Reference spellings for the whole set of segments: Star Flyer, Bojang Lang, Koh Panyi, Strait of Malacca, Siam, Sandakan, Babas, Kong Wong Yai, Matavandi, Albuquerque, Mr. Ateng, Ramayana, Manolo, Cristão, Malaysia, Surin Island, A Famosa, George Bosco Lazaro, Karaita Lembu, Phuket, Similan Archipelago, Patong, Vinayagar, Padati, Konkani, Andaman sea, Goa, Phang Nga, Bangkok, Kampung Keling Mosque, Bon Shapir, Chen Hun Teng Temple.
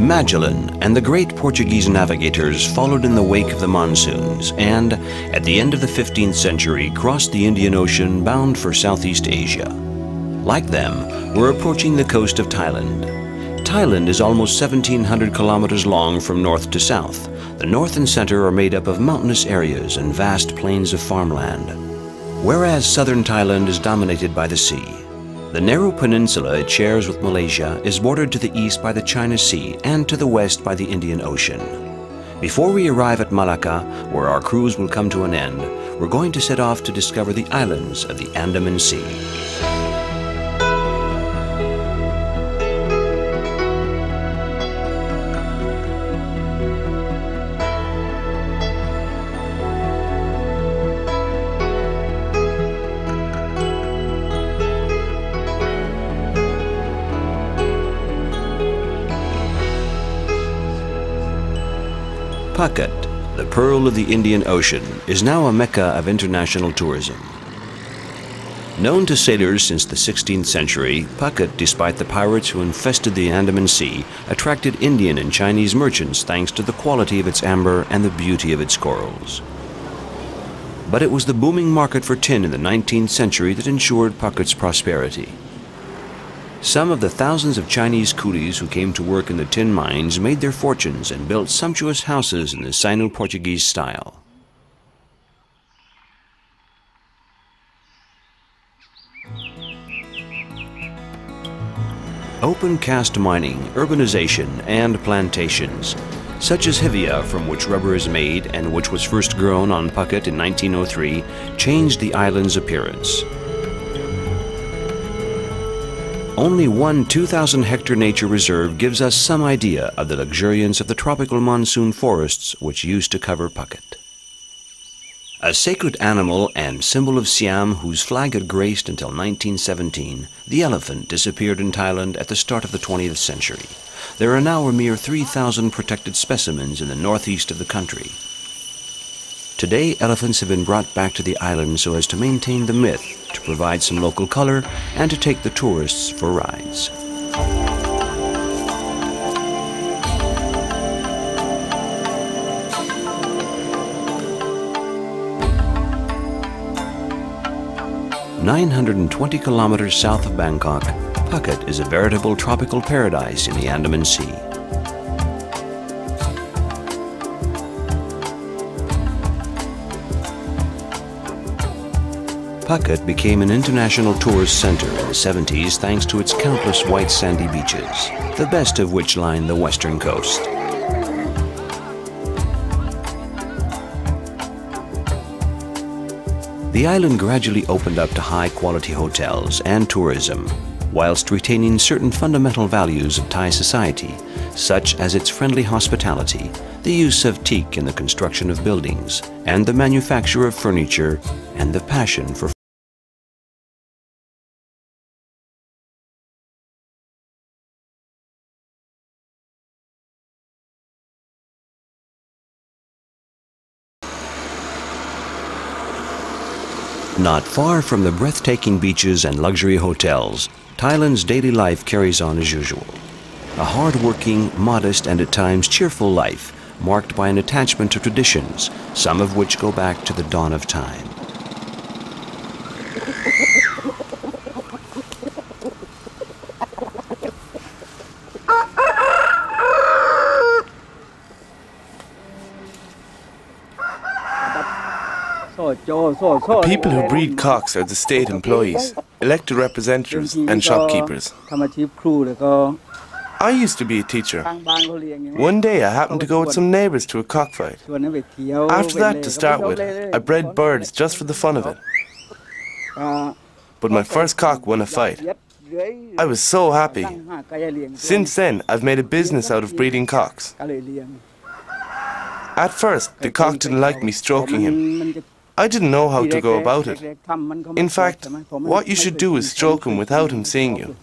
Magellan and the great Portuguese navigators followed in the wake of the monsoons and, at the end of the 15th century, crossed the Indian Ocean bound for Southeast Asia. Like them, we're approaching the coast of Thailand. Thailand is almost 1,700 kilometers long from north to south. The north and center are made up of mountainous areas and vast plains of farmland, whereas southern Thailand is dominated by the sea. The narrow peninsula it shares with Malaysia is bordered to the east by the China Sea and to the west by the Indian Ocean. Before we arrive at Malacca, where our cruise will come to an end, we're going to set off to discover the islands of the Andaman Sea. Phuket, the pearl of the Indian Ocean, is now a mecca of international tourism. Known to sailors since the 16th century, Phuket, despite the pirates who infested the Andaman Sea, attracted Indian and Chinese merchants thanks to the quality of its amber and the beauty of its corals. But it was the booming market for tin in the 19th century that ensured Phuket's prosperity. Some of the thousands of Chinese coolies who came to work in the tin mines made their fortunes and built sumptuous houses in the Sino-Portuguese style. Open-cast mining, urbanization, and plantations, such as Hevea, from which rubber is made and which was first grown on Phuket in 1903, changed the island's appearance. Only one 2,000-hectare nature reserve gives us some idea of the luxuriance of the tropical monsoon forests which used to cover Phuket. A sacred animal and symbol of Siam, whose flag had graced until 1917, the elephant disappeared in Thailand at the start of the 20th century. There are now a mere 3,000 protected specimens in the northeast of the country. Today, elephants have been brought back to the island so as to maintain the myth, to provide some local color, and to take the tourists for rides. $920 kilometers south of Bangkok, Phuket is a veritable tropical paradise in the Andaman Sea. Phuket became an international tourist center in the 70s thanks to its countless white sandy beaches, the best of which line the western coast. The island gradually opened up to high-quality hotels and tourism, whilst retaining certain fundamental values of Thai society, such as its friendly hospitality, the use of teak in the construction of buildings, and the manufacture of furniture, and the passion for Not far from the breathtaking beaches and luxury hotels, Thailand's daily life carries on as usual. A hard-working, modest, and at times cheerful life, marked by an attachment to traditions, some of which go back to the dawn of time. The people who breed cocks are the state employees, elected representatives, and shopkeepers. I used to be a teacher. One day I happened to go with some neighbors to a cockfight. After that, to start with, I bred birds just for the fun of it. But my first cock won a fight. I was so happy. Since then, I've made a business out of breeding cocks. At first, the cock didn't like me stroking him. I didn't know how to go about it. In fact, what you should do is stroke him without him seeing you.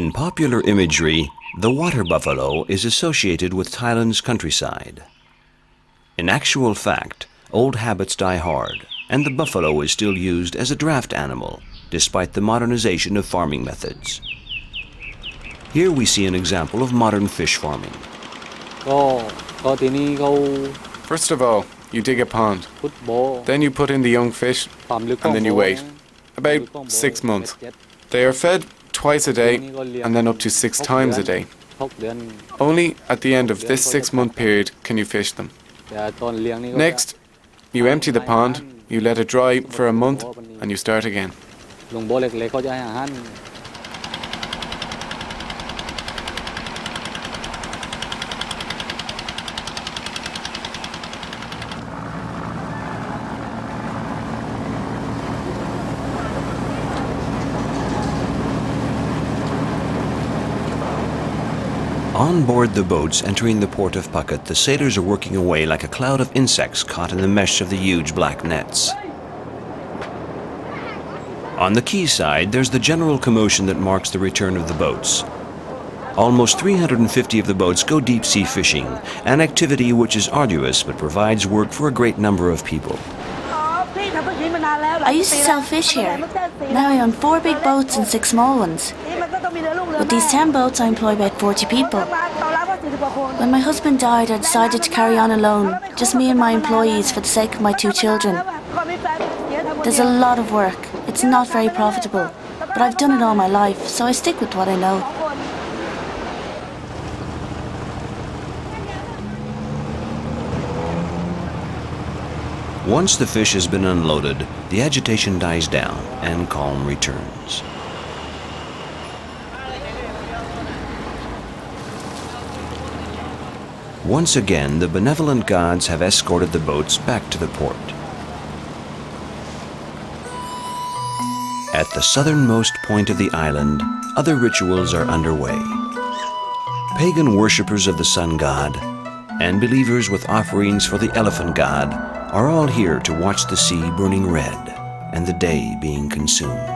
In popular imagery, the water buffalo is associated with Thailand's countryside. In actual fact, old habits die hard, and the buffalo is still used as a draft animal, despite the modernization of farming methods. Here we see an example of modern fish farming. First of all, you dig a pond, then you put in the young fish, and then you wait. About 6 months. They are fed twice a day, and then up to 6 times a day. Only at the end of this 6-month period can you fish them. Next, you empty the pond, you let it dry for a month, and you start again. On board the boats entering the port of Phuket, the sailors are working away like a cloud of insects caught in the mesh of the huge black nets. On the quayside, there's the general commotion that marks the return of the boats. Almost 350 of the boats go deep-sea fishing, an activity which is arduous but provides work for a great number of people. I used to sell fish here. Now I own 4 big boats and 6 small ones. With these 10 boats, I employ about 40 people. When my husband died, I decided to carry on alone, just me and my employees, for the sake of my 2 children. There's a lot of work. It's not very profitable, but I've done it all my life, so I stick with what I know. Once the fish has been unloaded, the agitation dies down and calm returns. Once again, the benevolent gods have escorted the boats back to the port. At the southernmost point of the island, other rituals are underway. Pagan worshippers of the sun god and believers with offerings for the elephant god are all here to watch the sea burning red and the day being consumed.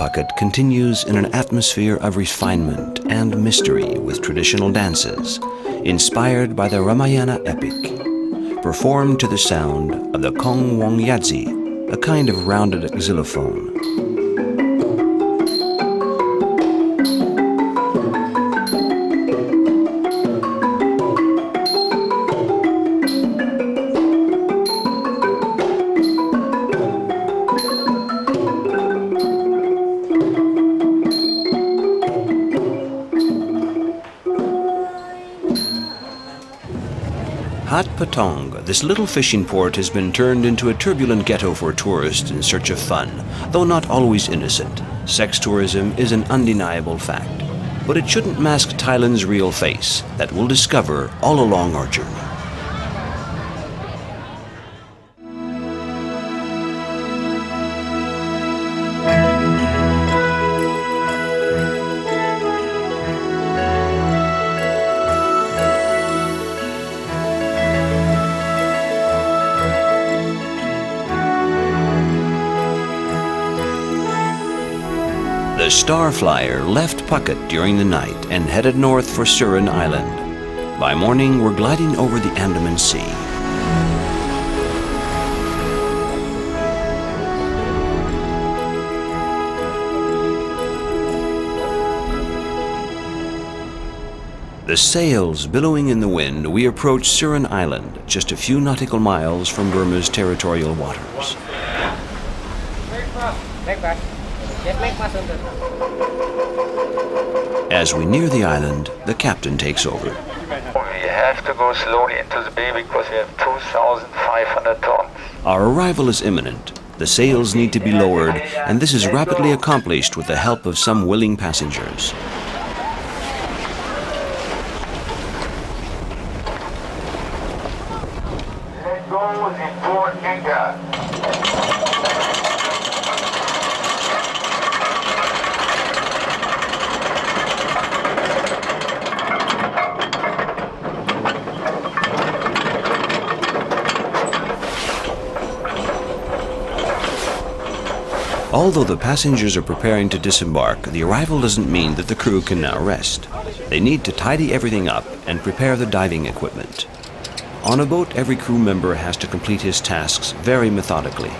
Phuket continues in an atmosphere of refinement and mystery with traditional dances, inspired by the Ramayana epic, performed to the sound of the Kong Wong Yai, a kind of rounded xylophone. At Patong, this little fishing port has been turned into a turbulent ghetto for tourists in search of fun, though not always innocent. Sex tourism is an undeniable fact, but it shouldn't mask Thailand's real face that we'll discover all along our journey. The Star Flyer left Phuket during the night and headed north for Surin Island. By morning, we're gliding over the Andaman Sea. The sails billowing in the wind, we approach Surin Island, just a few nautical miles from Burma's territorial waters. As we near the island, the captain takes over. have to go slowly into the bay because we have 2,500 tons. Our arrival is imminent. The sails need to be lowered, and this is rapidly accomplished with the help of some willing passengers. Let go the port anchor. Although the passengers are preparing to disembark, the arrival doesn't mean that the crew can now rest. They need to tidy everything up and prepare the diving equipment. On a boat, every crew member has to complete his tasks very methodically.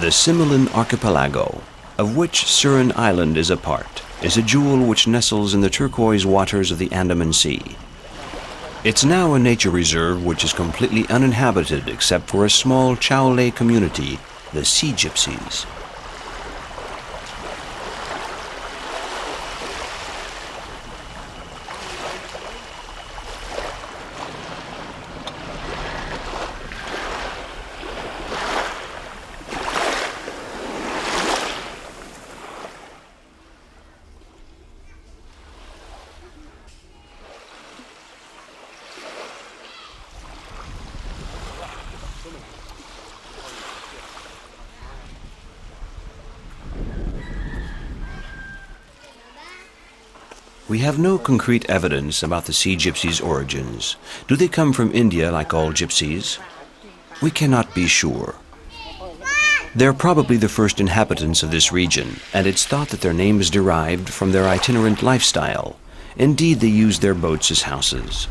The Similan Archipelago, of which Surin Island is a part, is a jewel which nestles in the turquoise waters of the Andaman Sea. It's now a nature reserve which is completely uninhabited except for a small Chao Le community, the Sea Gypsies. We have no concrete evidence about the Sea Gypsies' origins. Do they come from India like all gypsies? We cannot be sure. They're probably the first inhabitants of this region, and it's thought that their name is derived from their itinerant lifestyle. Indeed, they use their boats as houses.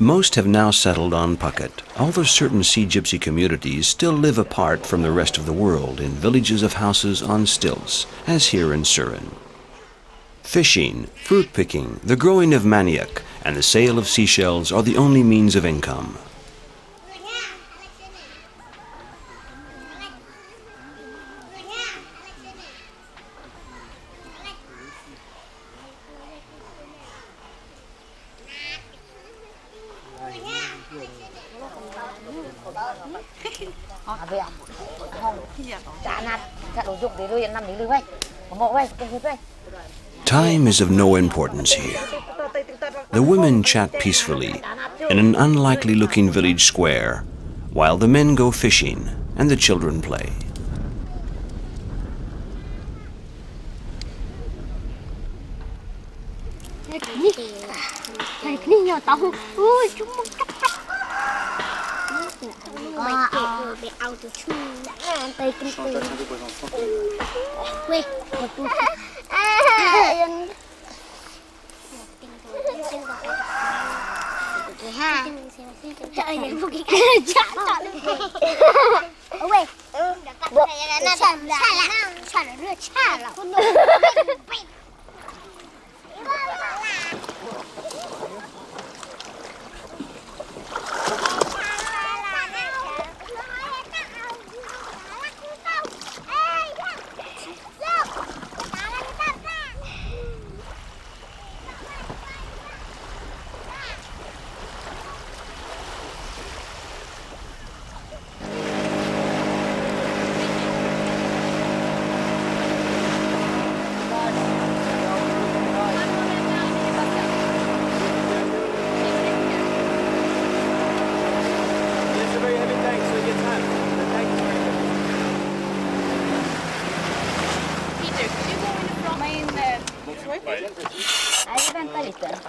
Most have now settled on Phuket, although certain Sea Gypsy communities still live apart from the rest of the world in villages of houses on stilts, as here in Surin. Fishing, fruit picking, the growing of manioc, and the sale of seashells are the only means of income. Time is of no importance here. The women chat peacefully in an unlikely looking village square, while the men go fishing and the children play.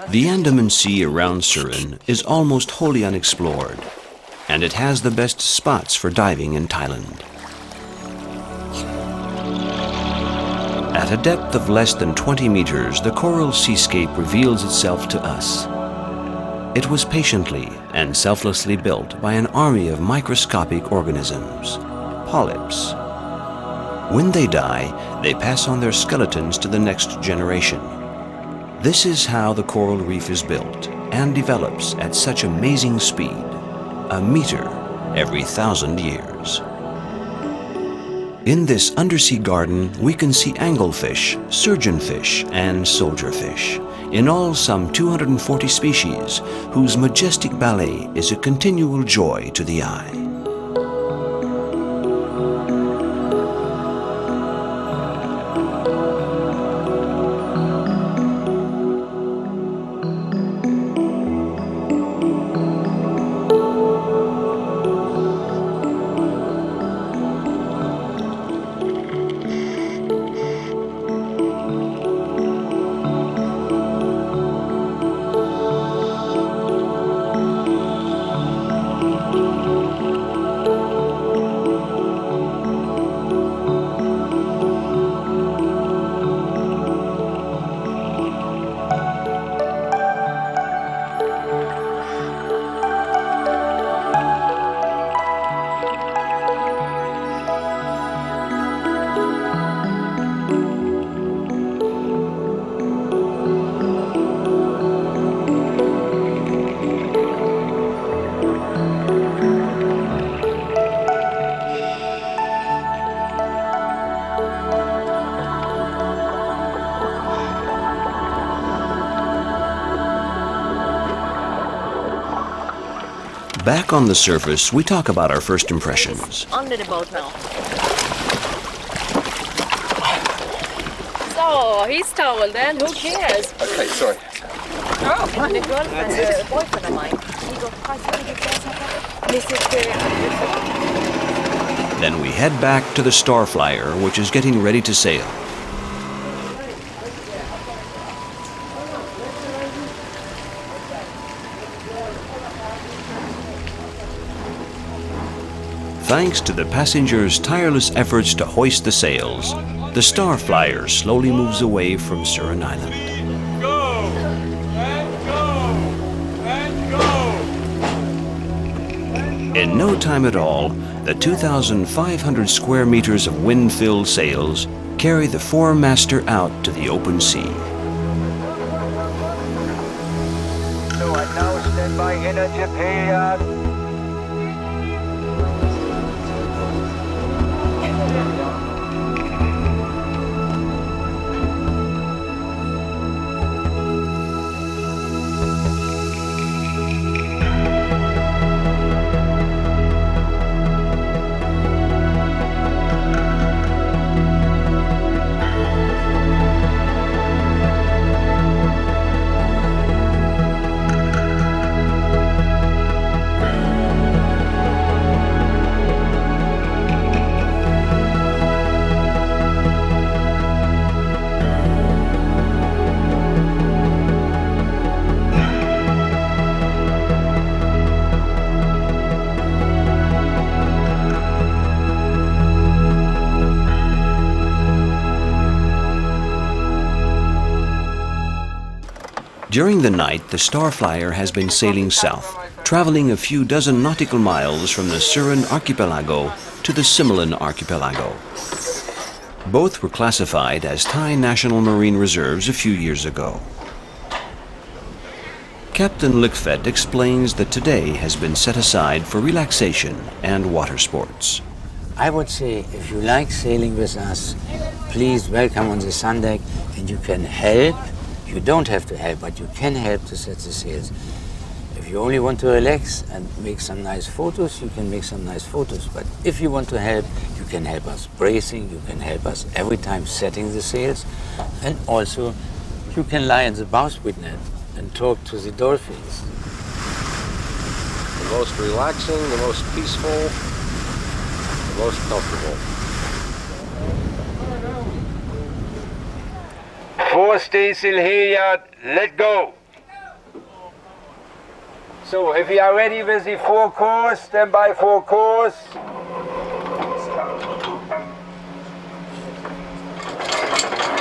The Andaman Sea around Surin is almost wholly unexplored, and it has the best spots for diving in Thailand. At a depth of less than 20 meters, the coral seascape reveals itself to us. It was patiently and selflessly built by an army of microscopic organisms, polyps. When they die, they pass on their skeletons to the next generation. This is how the coral reef is built and develops at such amazing speed. A meter every 1,000 years. In this undersea garden, we can see anglefish, surgeonfish, and soldierfish, in all some 240 species, whose majestic ballet is a continual joy to the eye. Back on the surface, we talk about our first impressions. Under the boat now. So, he's towel then, who cares? Okay, sorry. Oh, and the girlfriend, the boyfriend of mine. He got $500,000. Then we head back to the Star Flyer, which is getting ready to sail. Thanks to the passengers' tireless efforts to hoist the sails, the Star Flyer slowly moves away from Surin Island. Go! Let go! Let go! In no time at all, the 2,500 square meters of wind-filled sails carry the foremaster out to the open sea. So I now stand by in a Japan. During the night, the Star Flyer has been sailing south, traveling a few dozen nautical miles from the Surin Archipelago to the Similan Archipelago. Both were classified as Thai National Marine Reserves a few years ago. Captain Lickfed explains that today has been set aside for relaxation and water sports. I would say, if you like sailing with us, please welcome on the sun deck, and you can help. You don't have to help, but you can help to set the sails. If you only want to relax and make some nice photos, you can make some nice photos. But if you want to help, you can help us bracing, you can help us every time setting the sails. And also, you can lie in the bowsprit net and talk to the dolphins. The most relaxing, the most peaceful, the most comfortable. Four staysail halyard, let go. So if you are ready with the four course, stand by four course.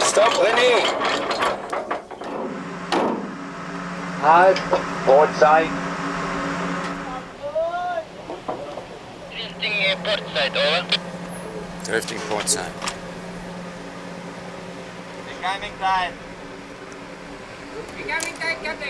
Stop, Lenny. Halt, port side. Drifting port side, over. Drifting port side. Coming time. Coming time, Captain.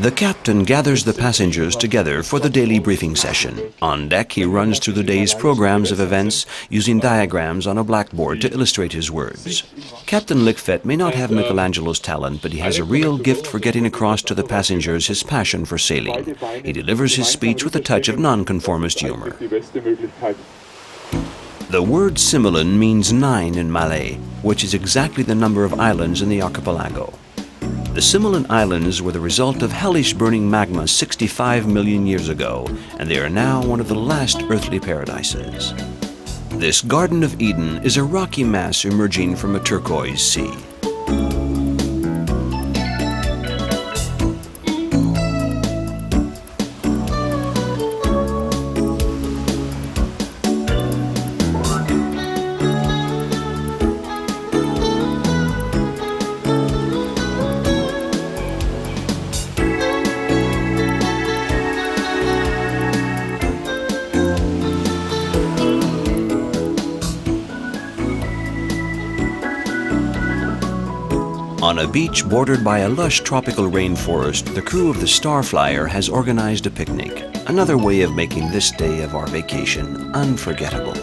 The captain gathers the passengers together for the daily briefing session. On deck, he runs through the day's programs of events using diagrams on a blackboard to illustrate his words. Captain Lickfett may not have Michelangelo's talent, but he has a real gift for getting across to the passengers his passion for sailing. He delivers his speech with a touch of nonconformist humor. The word Similan means 9 in Malay, which is exactly the number of islands in the archipelago. The Similan Islands were the result of hellish-burning magma 65 million years ago, and they are now one of the last earthly paradises. This Garden of Eden is a rocky mass emerging from a turquoise sea. On a beach bordered by a lush tropical rainforest, the crew of the Star Flyer has organized a picnic, another way of making this day of our vacation unforgettable.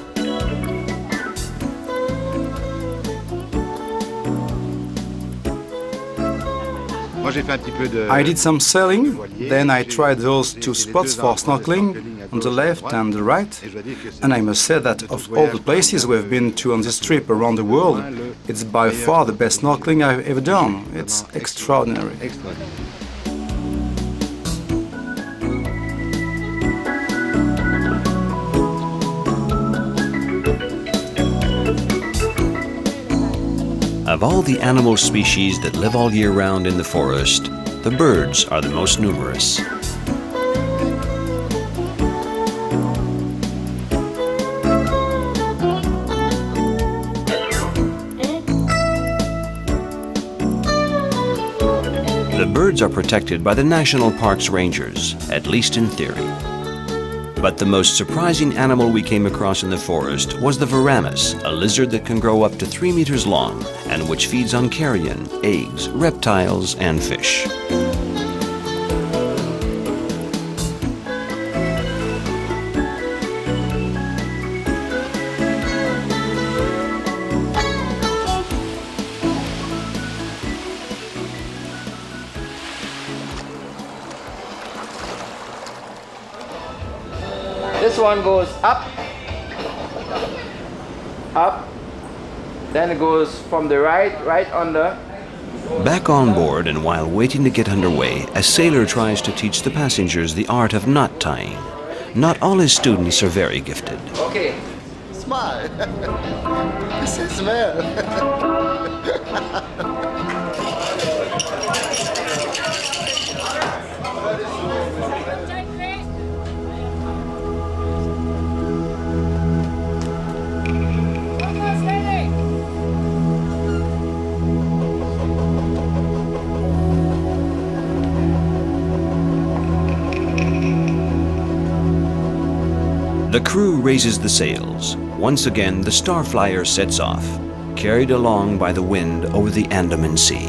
I did some sailing, then I tried those two spots for snorkeling, on the left and the right, and I must say that of all the places we've been to on this trip around the world, it's by far the best snorkeling I've ever done. It's extraordinary. Of all the animal species that live all year round in the forest, the birds are the most numerous. The birds are protected by the National Parks Rangers, at least in theory. But the most surprising animal we came across in the forest was the Veramis, a lizard that can grow up to 3 meters long and which feeds on carrion, eggs, reptiles, and fish. This one goes up, up, then it goes from the right on the... Back on board, and while waiting to get underway, a sailor tries to teach the passengers the art of knot tying. Not all his students are very gifted. Okay. Smile. This is The crew raises the sails. Once again, the Star Flyer sets off, carried along by the wind over the Andaman Sea.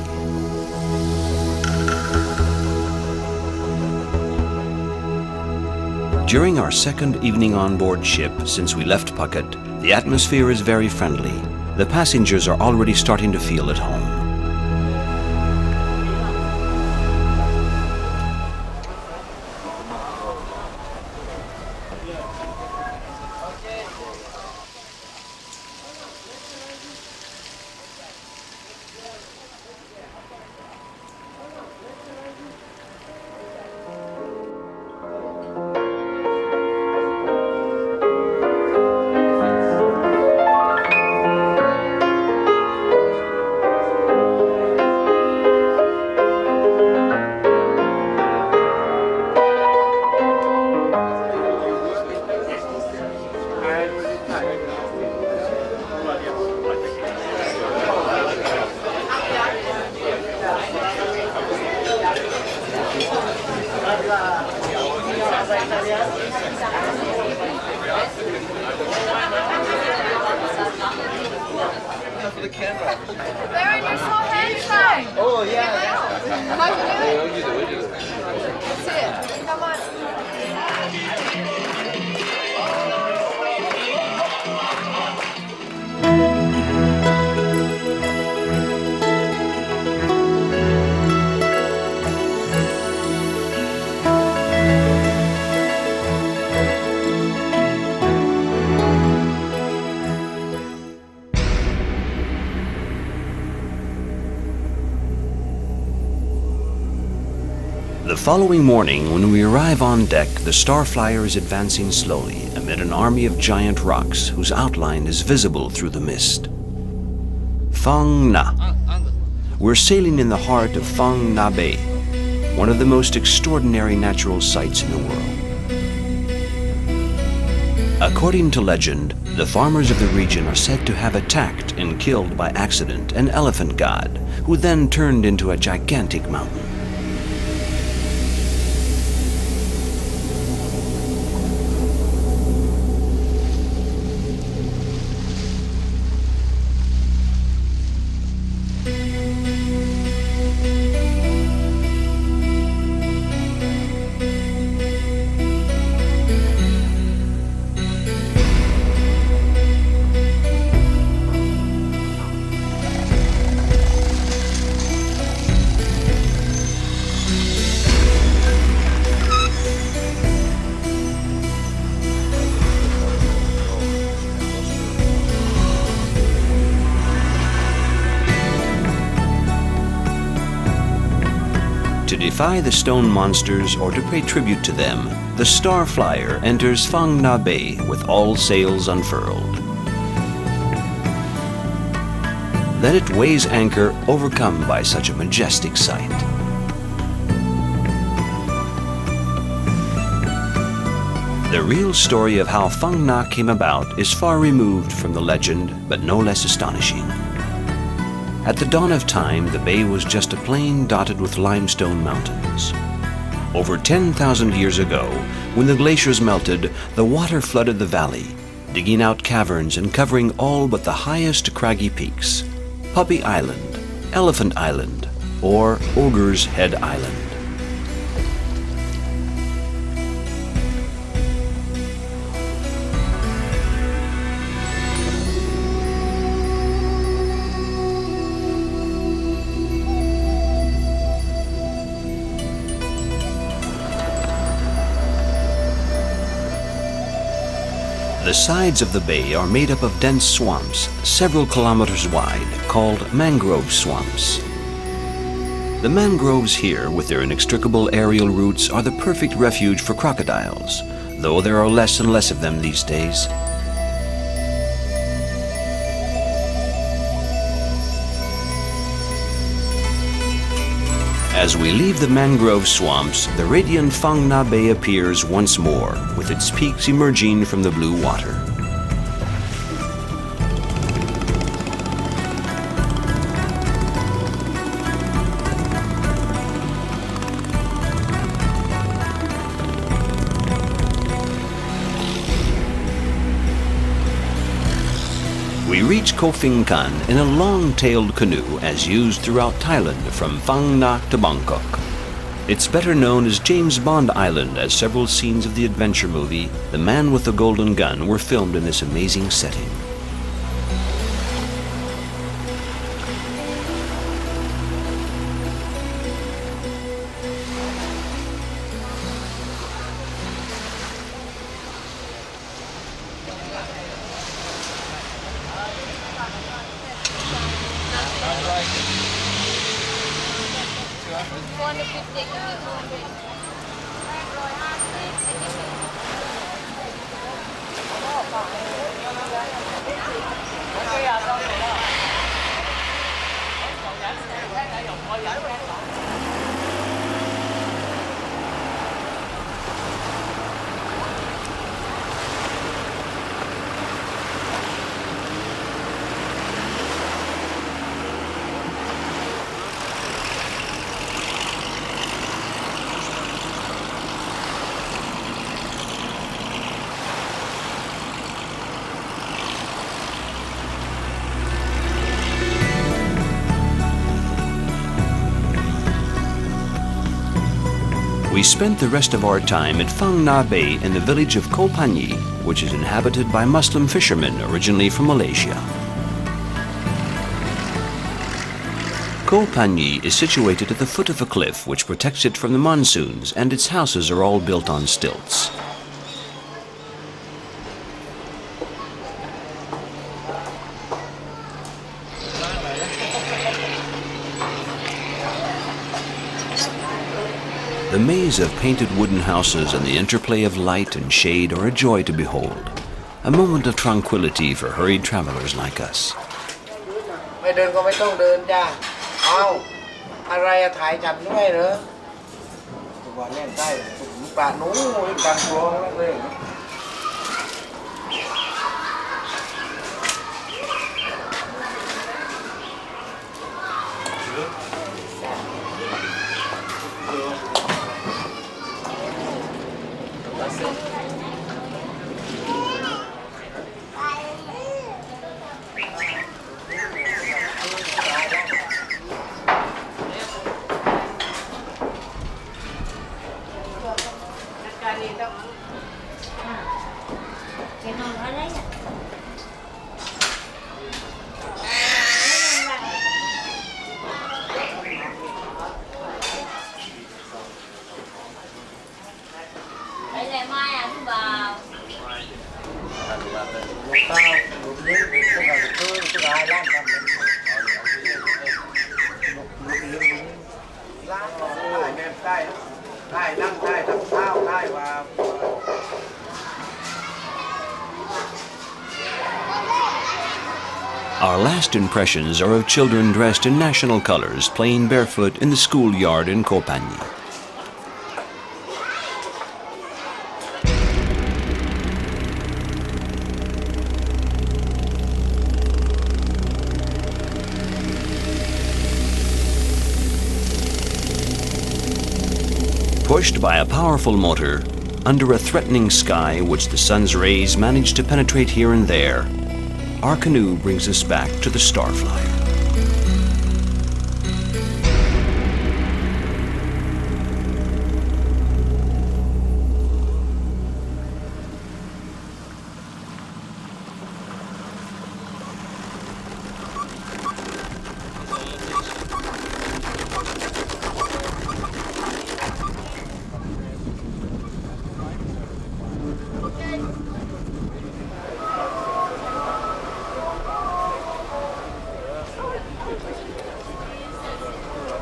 During our second evening on board ship since we left Phuket, the atmosphere is very friendly. The passengers are already starting to feel at home. Where are you so handsome? Oh, yeah. The following morning, when we arrive on deck, the Star Flyer is advancing slowly amid an army of giant rocks whose outline is visible through the mist. Phang Nga. We're sailing in the heart of Phang Nga Bay, one of the most extraordinary natural sights in the world. According to legend, the farmers of the region are said to have attacked and killed by accident an elephant god, who then turned into a gigantic mountain. To defy the stone monsters or to pay tribute to them, the Star Flyer enters Phang Nga Bay with all sails unfurled. Then it weighs anchor, overcome by such a majestic sight. The real story of how Phang Nga came about is far removed from the legend, but no less astonishing. At the dawn of time, the bay was just a plain dotted with limestone mountains. Over 10,000 years ago, when the glaciers melted, the water flooded the valley, digging out caverns and covering all but the highest craggy peaks, Puppy Island, Elephant Island, or Ogre's Head Island. The sides of the bay are made up of dense swamps, several kilometers wide, called mangrove swamps. The mangroves here, with their inextricable aerial roots, are the perfect refuge for crocodiles, though there are less and less of them these days. As we leave the mangrove swamps, the radiant Phang Nga Bay appears once more, with its peaks emerging from the blue water. We reach Koh Phing Khan in a long-tailed canoe as used throughout Thailand from Phang Nga to Bangkok. It's better known as James Bond Island, as several scenes of the adventure movie The Man with the Golden Gun were filmed in this amazing setting. We spent the rest of our time at Phang Nga Bay in the village of Koh Panyi, which is inhabited by Muslim fishermen originally from Malaysia. Koh Panyi is situated at the foot of a cliff which protects it from the monsoons, and its houses are all built on stilts. The maze of painted wooden houses and the interplay of light and shade are a joy to behold, a moment of tranquility for hurried travelers like us. Our last impressions are of children dressed in national colors playing barefoot in the schoolyard in Koh Panyi. Pushed by a powerful motor, under a threatening sky which the sun's rays manage to penetrate here and there, our canoe brings us back to the Star Flyer.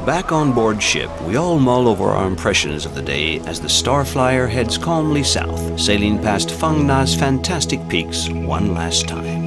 Back on board ship, we all mull over our impressions of the day as the Star Flyer heads calmly south, sailing past Phang Nga's fantastic peaks one last time.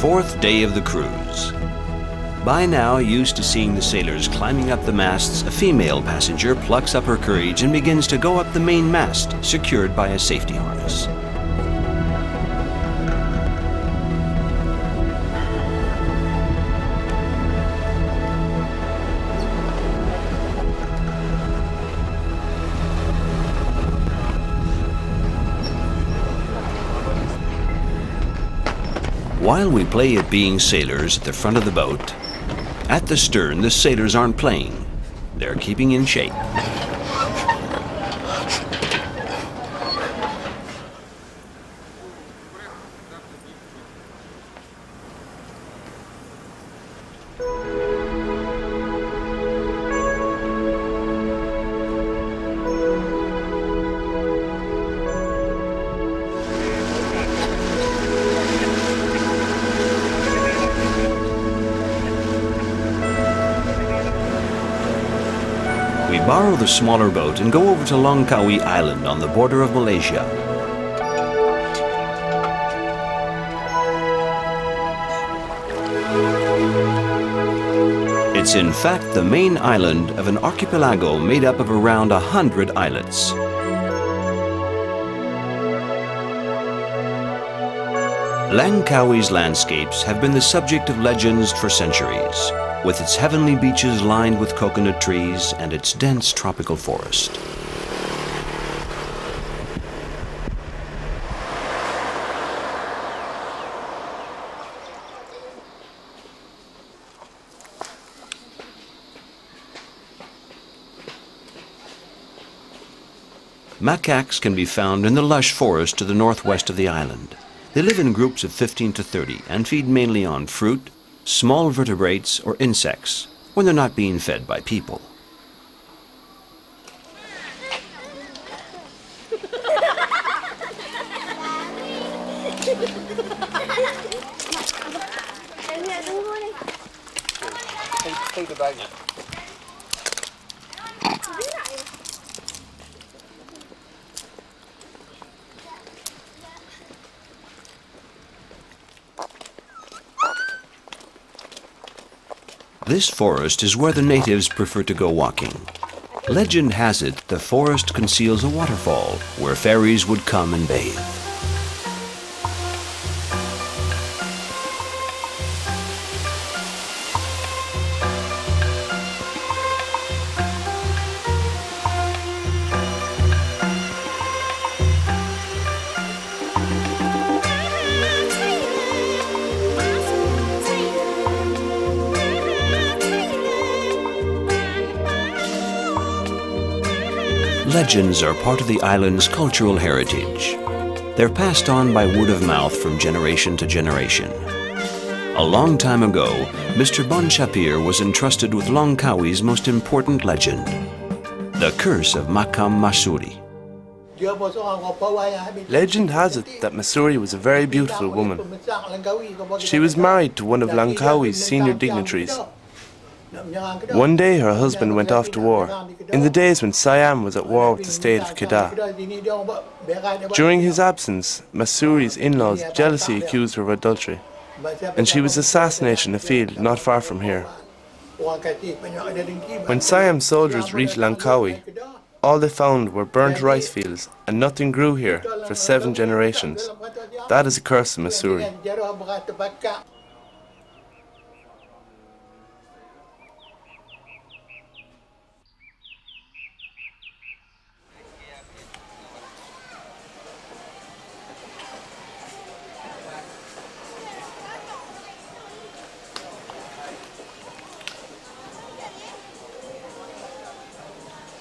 Fourth day of the cruise. By now, used to seeing the sailors climbing up the masts, a female passenger plucks up her courage and begins to go up the main mast, secured by a safety harness. While we play at being sailors at the front of the boat, at the stern the sailors aren't playing, they're keeping in shape. Borrow the smaller boat and go over to Langkawi Island on the border of Malaysia. It's in fact the main island of an archipelago made up of around 100 islets. Langkawi's landscapes have been the subject of legends for centuries, with its heavenly beaches lined with coconut trees and its dense tropical forest. Macaques can be found in the lush forest to the northwest of the island. They live in groups of 15 to 30 and feed mainly on fruit, small vertebrates, or insects when they're not being fed by people. This forest is where the natives prefer to go walking. Legend has it the forest conceals a waterfall where fairies would come and bathe. Legends are part of the island's cultural heritage. They're passed on by word of mouth from generation to generation. A long time ago, Mr. Bon Shapir was entrusted with Langkawi's most important legend, the curse of Makam Masuri. Legend has it that Masuri was a very beautiful woman. She was married to one of Langkawi's senior dignitaries. One day her husband went off to war, in the days when Siam was at war with the state of Kedah. During his absence, Masuri's in-laws jealously accused her of adultery, and she was assassinated in a field not far from here. When Siam's soldiers reached Langkawi, all they found were burnt rice fields, and nothing grew here for 7 generations. That is a curse of Masuri.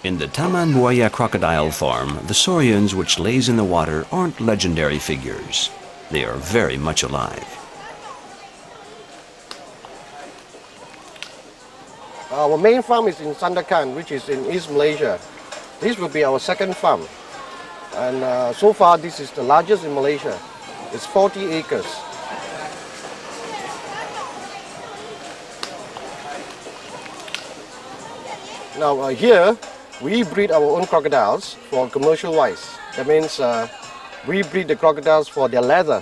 In the Taman Bwaya crocodile farm, the saurians which lays in the water aren't legendary figures. They are very much alive. Our main farm is in Sandakan, which is in East Malaysia. This will be our second farm. And so far, this is the largest in Malaysia. It's 40 acres. Now here, we breed our own crocodiles for commercial wise. That means we breed the crocodiles for their leather,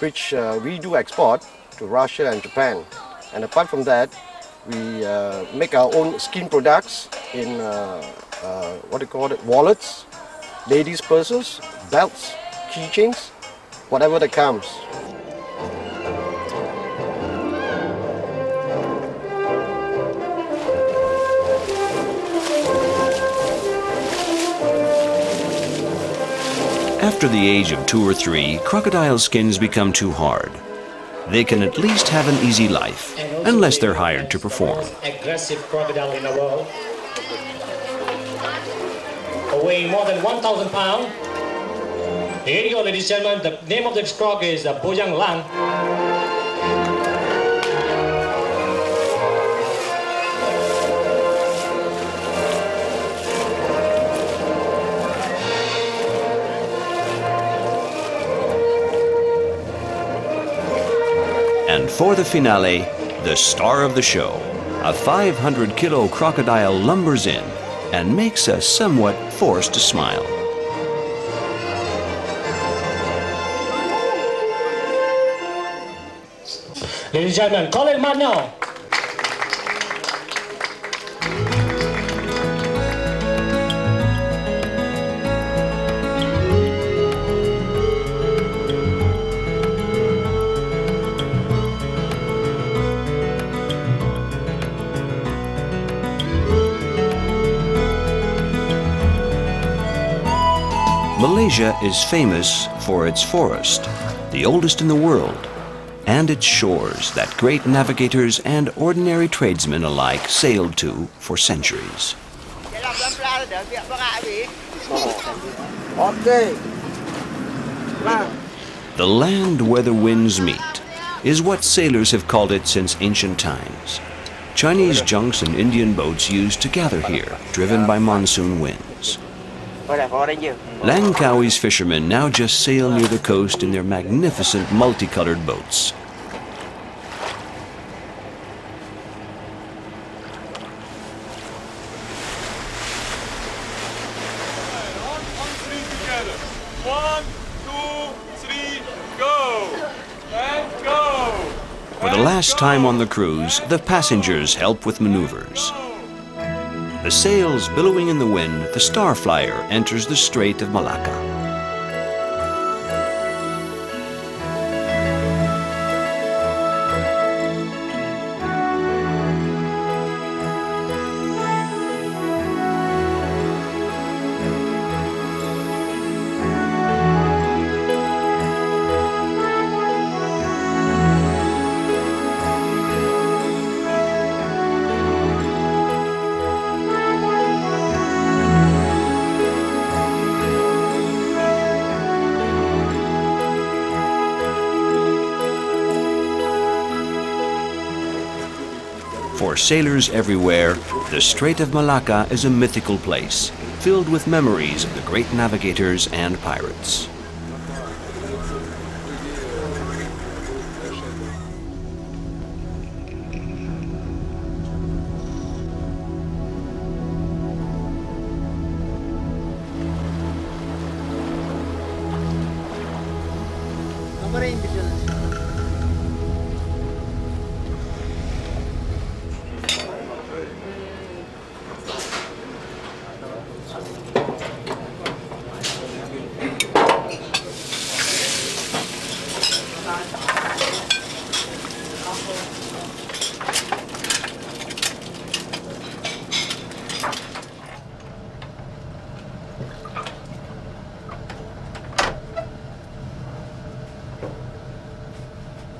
which we do export to Russia and Japan. And apart from that, we make our own skin products in wallets, ladies' purses, belts, keychains, whatever that comes. After the age of 2 or 3, crocodile skins become too hard. They can at least have an easy life, unless they're hired to perform. Aggressive crocodile in the world, weighing more than 1,000 pounds. Here you go, ladies and gentlemen. The name of this frog is Bojang Lang. And for the finale, the star of the show, a 500-kilo crocodile lumbers in and makes us somewhat forced to smile. Ladies and gentlemen, Colin Manolo. Malaysia is famous for its forest, the oldest in the world, and its shores that great navigators and ordinary tradesmen alike sailed to for centuries. The land where the winds meet is what sailors have called it since ancient times. Chinese junks and Indian boats used to gather here, driven by monsoon winds. Langkawi's fishermen now just sail near the coast in their magnificent multicolored boats. One, two, three, go! And go! For the last time on the cruise, the passengers help with maneuvers. The sails billowing in the wind, the Star Flyer enters the Strait of Malacca. For sailors everywhere, the Strait of Malacca is a mythical place, filled with memories of the great navigators and pirates.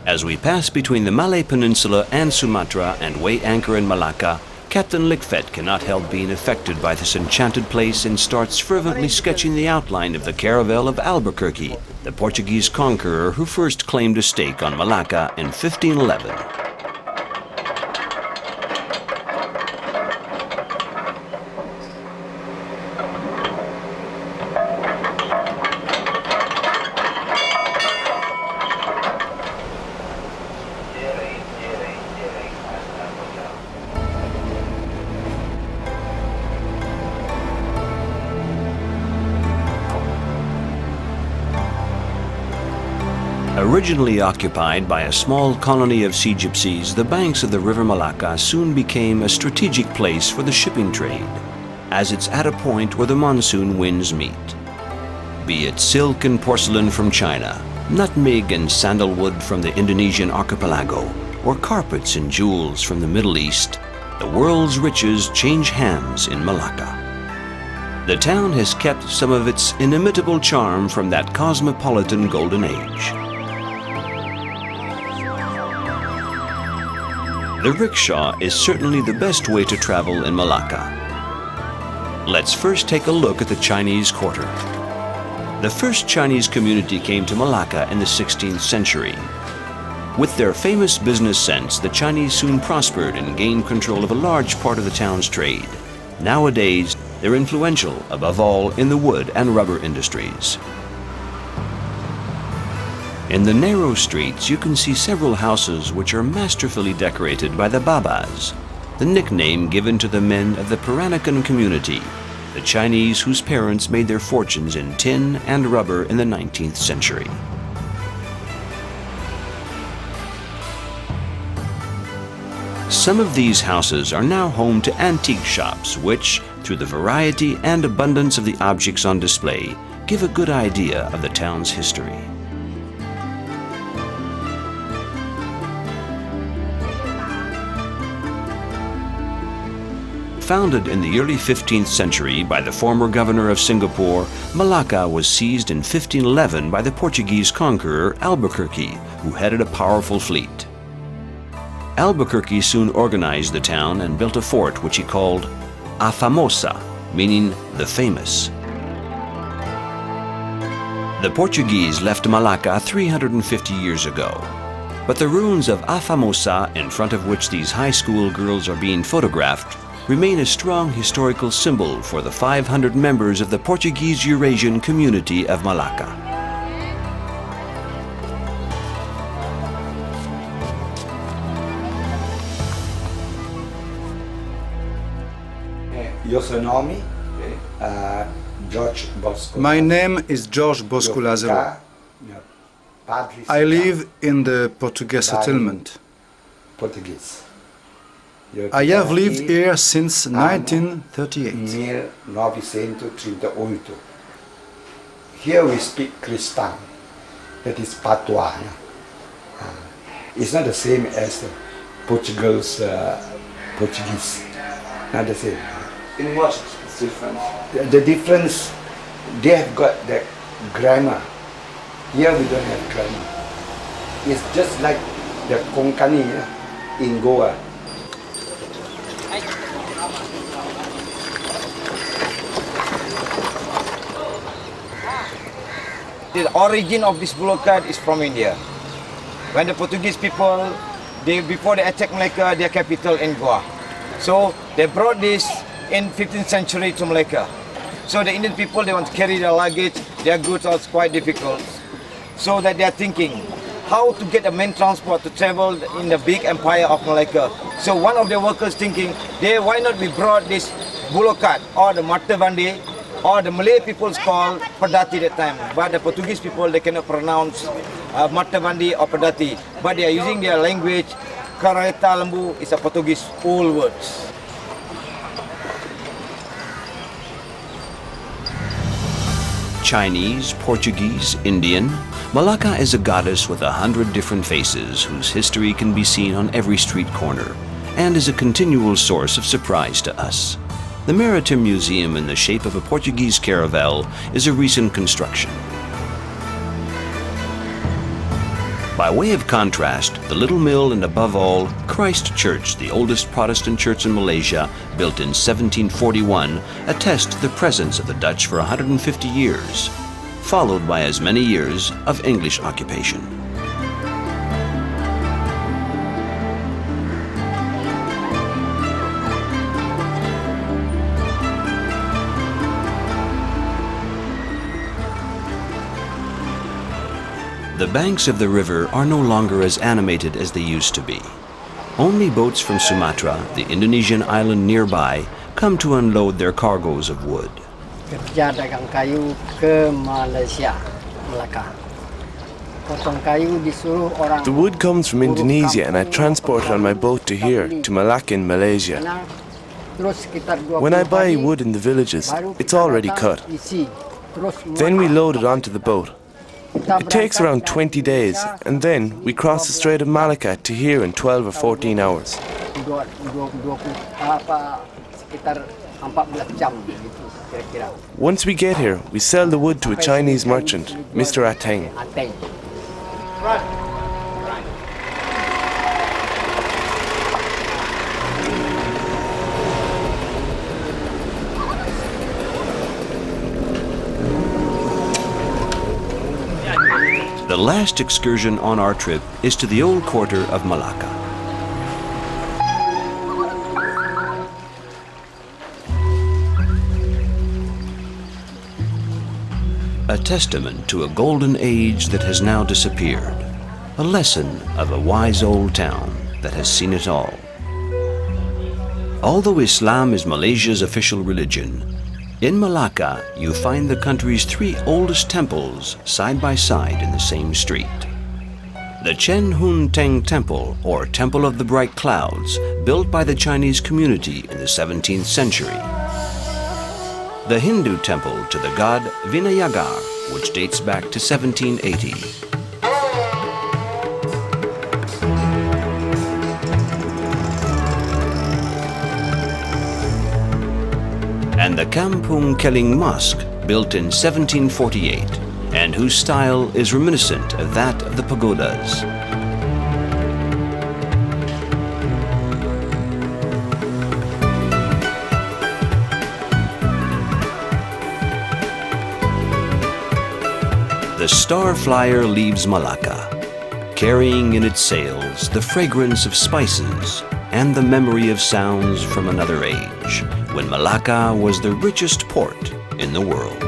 As we pass between the Malay Peninsula and Sumatra and weigh anchor in Malacca, Captain Lickfett cannot help being affected by this enchanted place and starts fervently sketching the outline of the caravel of Albuquerque, the Portuguese conqueror who first claimed a stake on Malacca in 1511. Originally occupied by a small colony of sea gypsies, the banks of the River Malacca soon became a strategic place for the shipping trade, as it's at a point where the monsoon winds meet. Be it silk and porcelain from China, nutmeg and sandalwood from the Indonesian archipelago, or carpets and jewels from the Middle East, the world's riches change hands in Malacca. The town has kept some of its inimitable charm from that cosmopolitan golden age. The rickshaw is certainly the best way to travel in Malacca. Let's first take a look at the Chinese Quarter. The first Chinese community came to Malacca in the 16th century. With their famous business sense, the Chinese soon prospered and gained control of a large part of the town's trade. Nowadays, they're influential, above all, in the wood and rubber industries. In the narrow streets, you can see several houses which are masterfully decorated by the Babas, the nickname given to the men of the Peranakan community, the Chinese whose parents made their fortunes in tin and rubber in the 19th century. Some of these houses are now home to antique shops which, through the variety and abundance of the objects on display, give a good idea of the town's history. Founded in the early 15th century by the former governor of Singapore, Malacca was seized in 1511 by the Portuguese conqueror Albuquerque, who headed a powerful fleet. Albuquerque soon organized the town and built a fort which he called A Famosa, meaning the famous. The Portuguese left Malacca 350 years ago. But the ruins of A Famosa, in front of which these high school girls are being photographed, remain a strong historical symbol for the 500 members of the Portuguese Eurasian community of Malacca. My name is George Bosco Lazaro. I live in the Portuguese settlement. I have lived here since 1938. Here we speak Cristão, that is patois. It's not the same as the Portuguese. Not the same. In what is the difference? The difference, they have got the grammar. Here we don't have grammar. It's just like the Konkani in Goa. The origin of this bullock is from India. When the Portuguese people, before they attacked Malacca, their capital in Goa. So they brought this in 15th century to Malacca. So the Indian people, they want to carry their luggage, their goods are quite difficult. So that they are thinking how to get a main transport to travel in the big empire of Malacca. So one of the workers thinking, why not we brought this bullock or the Matavandi, or the Malay people called Padati that time, but the Portuguese people, they cannot pronounce Matavandi or Padati, but they are using their language. Karaita Lembu is a Portuguese old word. Chinese, Portuguese, Indian, Malacca is a goddess with 100 different faces whose history can be seen on every street corner and is a continual source of surprise to us. The Maritime Museum in the shape of a Portuguese caravel is a recent construction. By way of contrast, the Little Mill and above all, Christ Church, the oldest Protestant church in Malaysia, built in 1741, attest the presence of the Dutch for 150 years, followed by as many years of English occupation. The banks of the river are no longer as animated as they used to be. Only boats from Sumatra, the Indonesian island nearby, come to unload their cargoes of wood. Kerja dagang kayu ke Malaysia, Malacca. Potong kayu disuruh orang. The wood comes from Indonesia and I transport it on my boat to here, to Malacca in Malaysia. When I buy wood in the villages, it's already cut. Then we load it onto the boat. It takes around 20 days, and then we cross the Strait of Malacca to here in 12 or 14 hours. Once we get here, we sell the wood to a Chinese merchant, Mr. Ateng. The last excursion on our trip is to the old quarter of Malacca. A testament to a golden age that has now disappeared. A lesson of a wise old town that has seen it all. Although Islam is Malaysia's official religion, in Malacca, you find the country's three oldest temples side by side in the same street. The Chen Hun Teng Temple, or Temple of the Bright Clouds, built by the Chinese community in the 17th century. The Hindu temple to the god Vinayagar, which dates back to 1780. the Kampung Keling Mosque, built in 1748, and whose style is reminiscent of that of the pagodas. The Star Flyer leaves Malacca, carrying in its sails the fragrance of spices and the memory of sounds from another age, when Malacca was the richest port in the world.